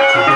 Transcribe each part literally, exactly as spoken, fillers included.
Woo!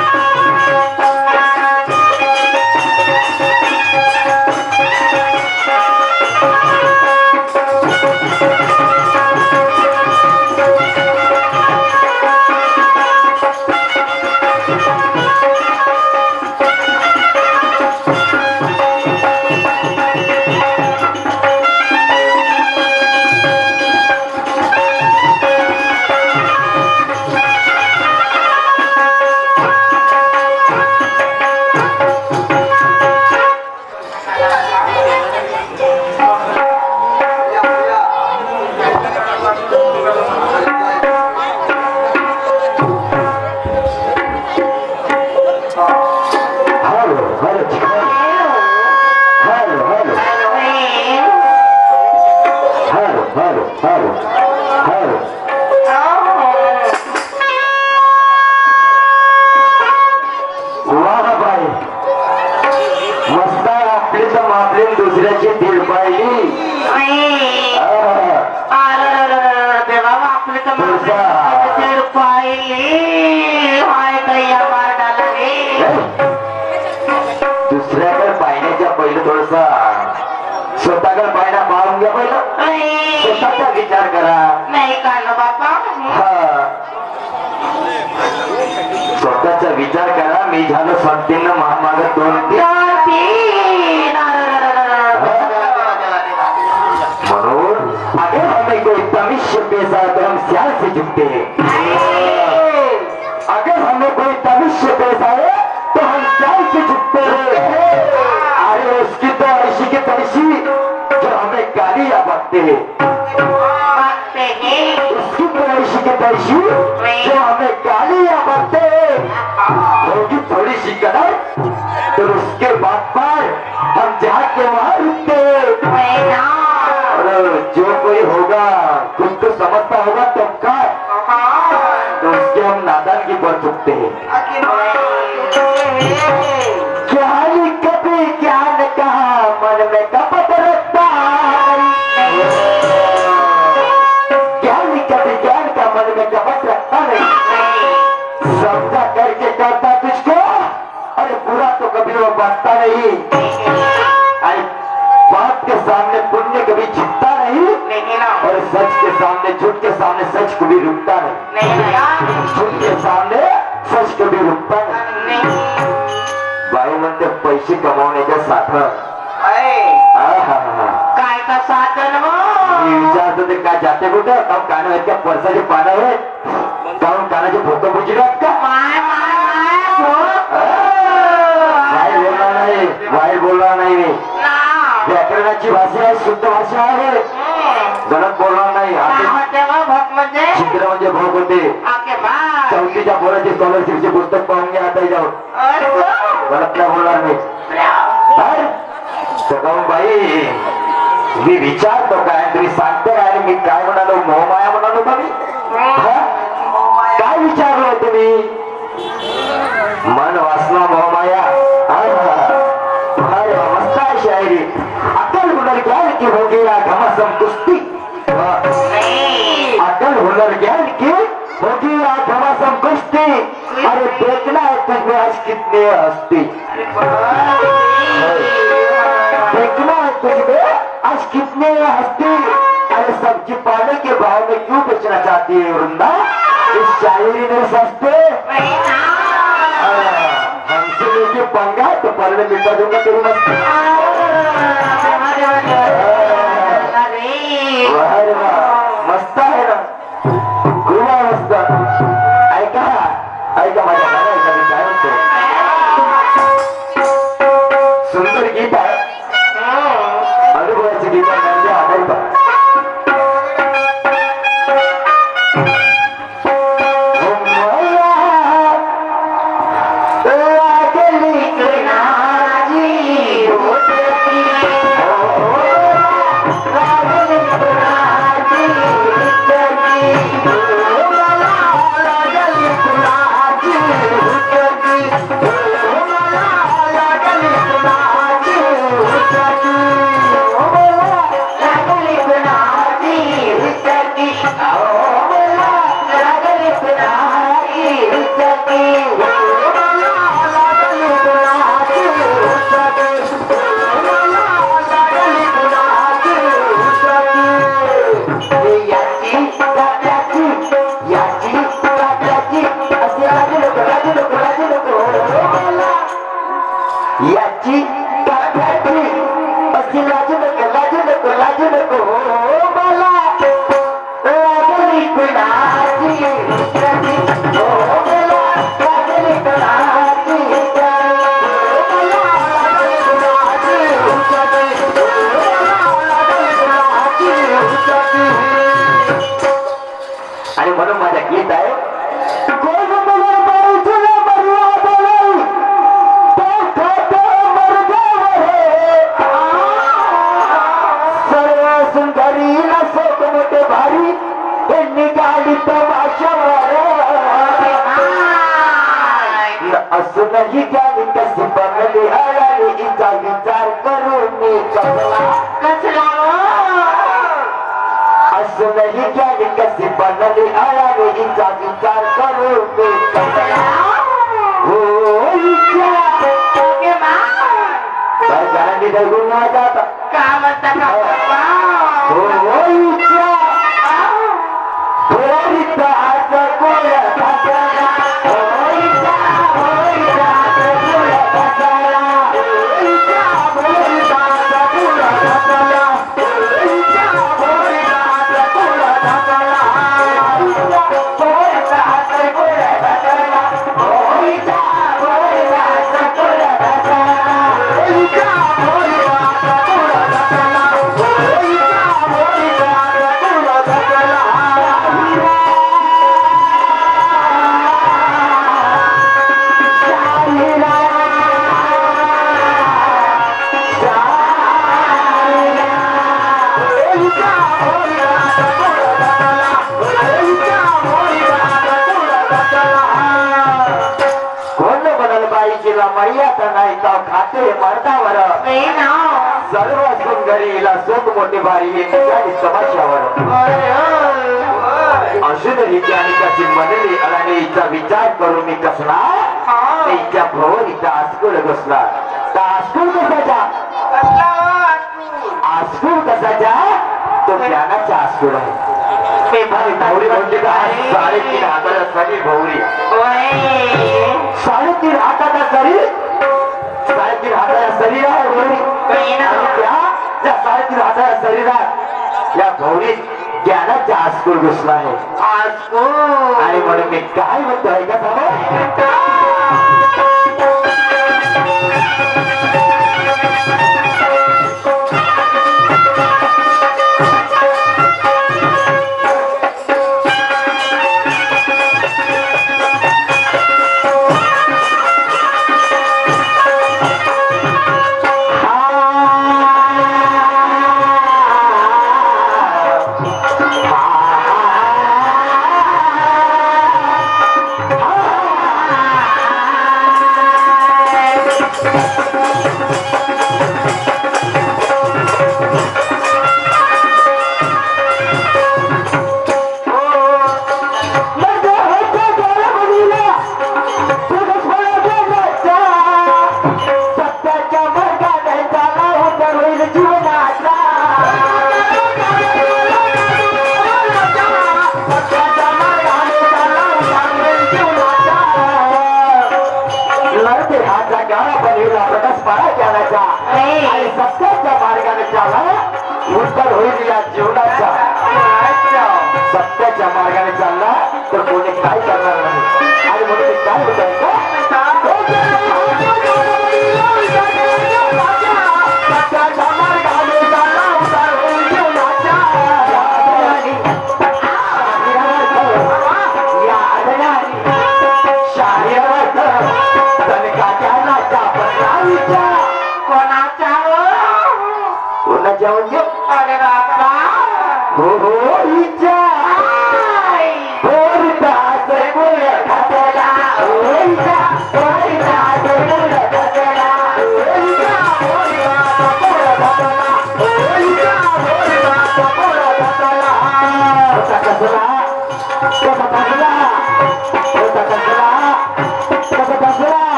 याची काफी बसी लाजू में को लाजू में को लाजू में को बोला लाजली को लाजी लाजी ओ बोला लाजली को लाजी बोला लाजली को लाजी बोला लाजली को लाजी अरे मरो मजा गीत है असुन ही जानी कसबली हरानी इजा विचार करो नी कसला कसला असुन ही जानी कसबली हरानी इजा विचार करो नी कसला ओ इजा के मां भाई जाना नहीं देखो ना जाता काम तक ओ इजा बोरी ता आजा कोया ताजा विचार करू मी कसला त्या भवन इथं आसकूल घुसला तर आसकूल कसाच्या आसकूल कसाच्या तो ज्ञानाचा आसकूल आहे भौरी म्हणजे साडेतीन हाताला सरी भौरी साडेतीन हाताला सरी साडेतीन हाताला शरीर आहे भौरी त्या साडेतीन हाताला शरीरात या भौरी ज्ञानाचा आसकूल घुसला आहे आणि म्हणून मी काय म्हणतो ऐका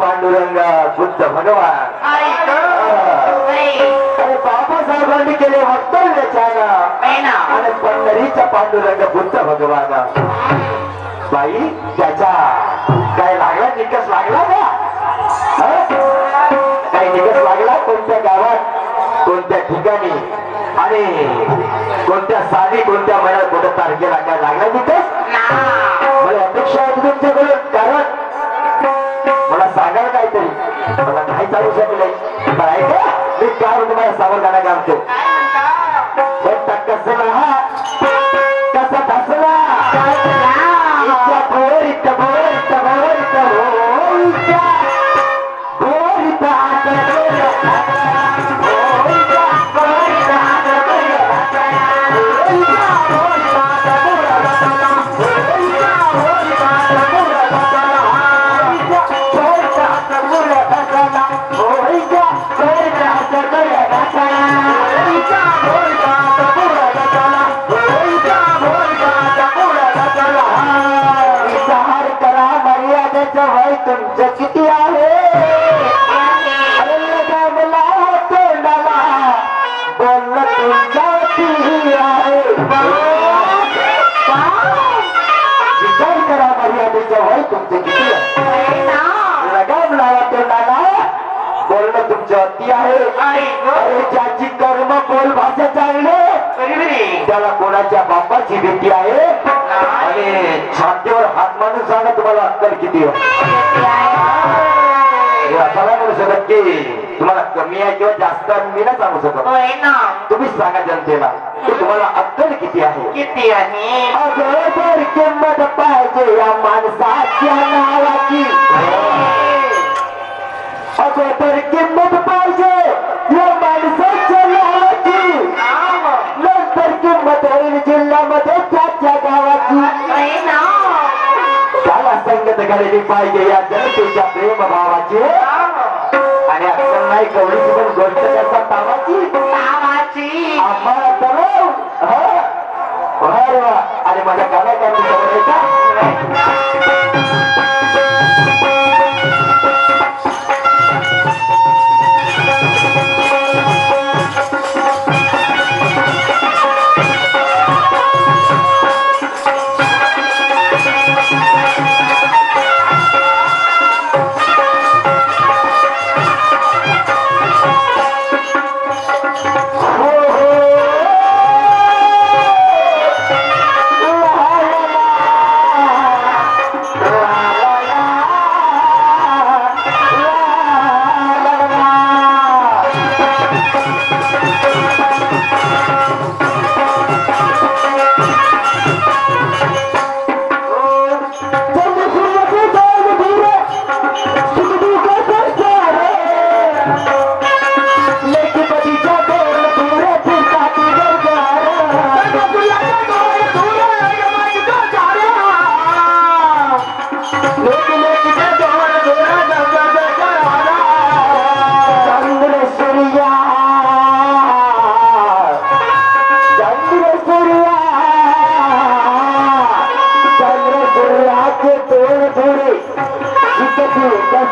पांडुरंगा बुद्ध भगवान अरे बाबा साहेबांनी केले आणि पंढरीच्या पांडुरंग बुद्ध भगवान बाई त्याचा काय लागला निकस लागला ना काही निकस लागला कोणत्या गावात कोणत्या ठिकाणी आणि कोणत्या साली कोणत्या महिन्यात कोणत्या तारखेला काय लागला निकस मला अपेक्षा होती तुमच्याकडून कारण मला सांगाल काहीतरी मला काही चालू शकलं पण ऐका मी काय तुम्हाला सावर गाणं गातो बट्टा कसला कसा ढसला इतका भोर इतका भोर इतका भोर इतका भोर इतका भोर इतका भोर इतका भोर इतका भोर इतका भोर इतका भोर त्याला कोणाच्या बापाची भीती आहे आणि छातीवर हात मानून सांगा तुम्हाला अक्कल किती म्हणू शकत की तुम्हाला कमी आहे किंवा जास्त मी ना सांगू शकत तुम्ही सांगा जनतेला तुम्हाला अक्कल किती आहे किती आहे अगोदर किंमत पाहिजे या माणसाच्या नावाची अगोदर किंमत पाहिजे या माणसाच्या नावाची किंमत होईल जिल्ह्यामध्ये त्याच्या गावाची त्याला संगत घालली पाहिजे या जनतेच्या प्रेम भावाची आणि अक्कल नाही कवडीची पण गोष्ट त्याच्या तावाची तावाची आम्हाला तर अरे वा आणि माझ्या कलाकारची सवय का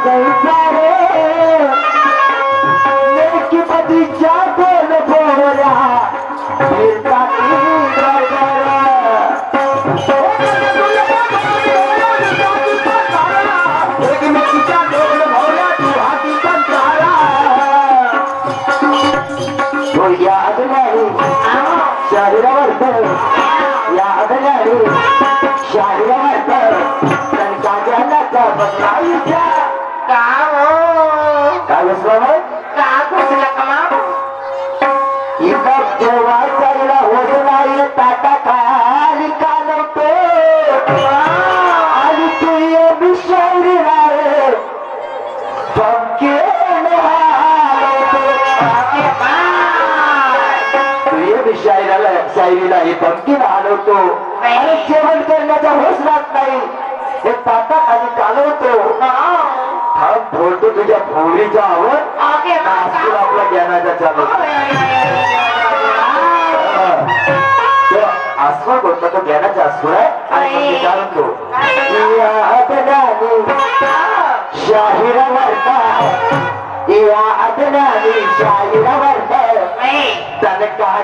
I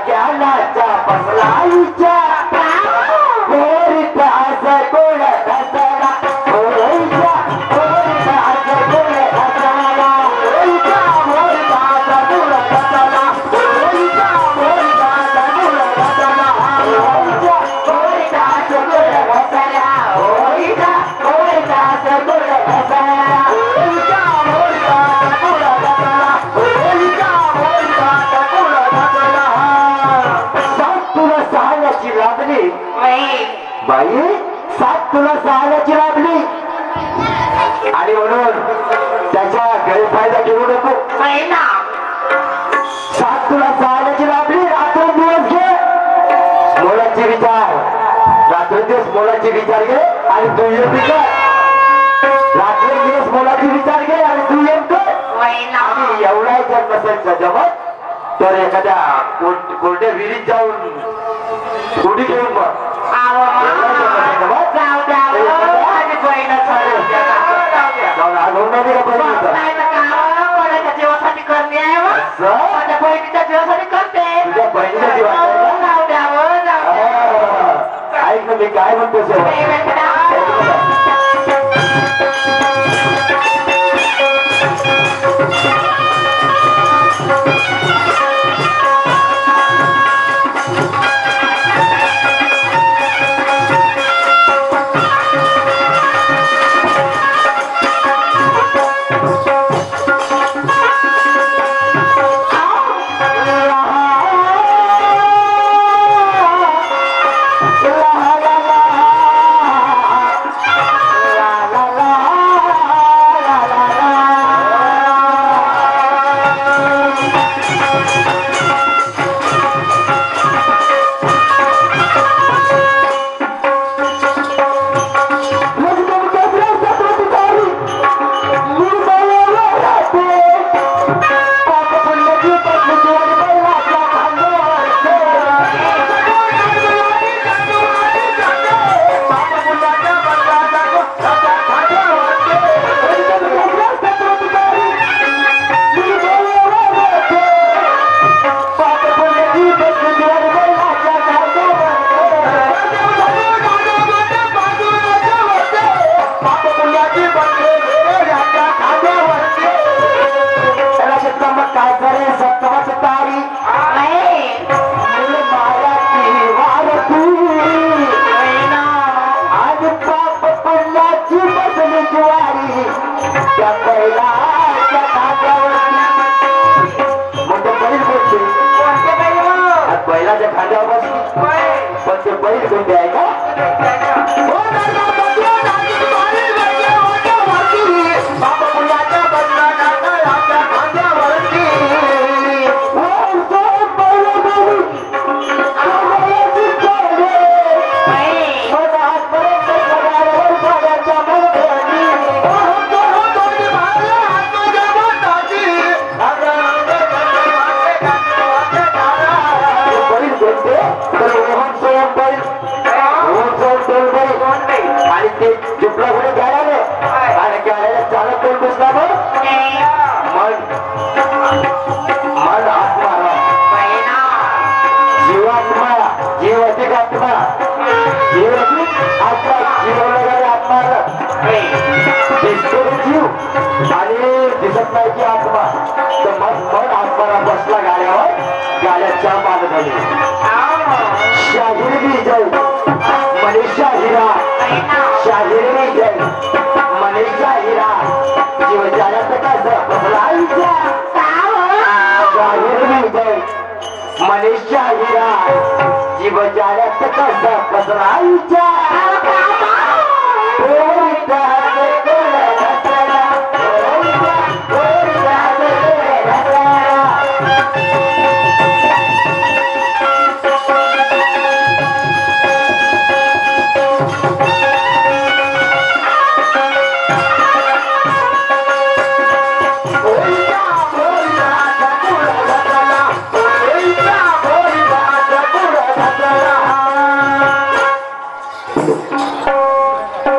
got a तुला सालाची लाभली आणि म्हणून त्याचा गैरफायदा घेऊ नको. सात तुला सालाची लाभली रात्र दिवस घे मोलाचे विचार, रात्र दिवस मोलाचे विचार घे आणि दुय्यम विचार, रात्र दिवस मोलाचे विचार घे आणि दुय्यम कर. आणि एवढा जर नसेल सजावट तर एखाद्या कोरड्या विहिरीत जाऊन उडी घेऊन मग काय म्हणतो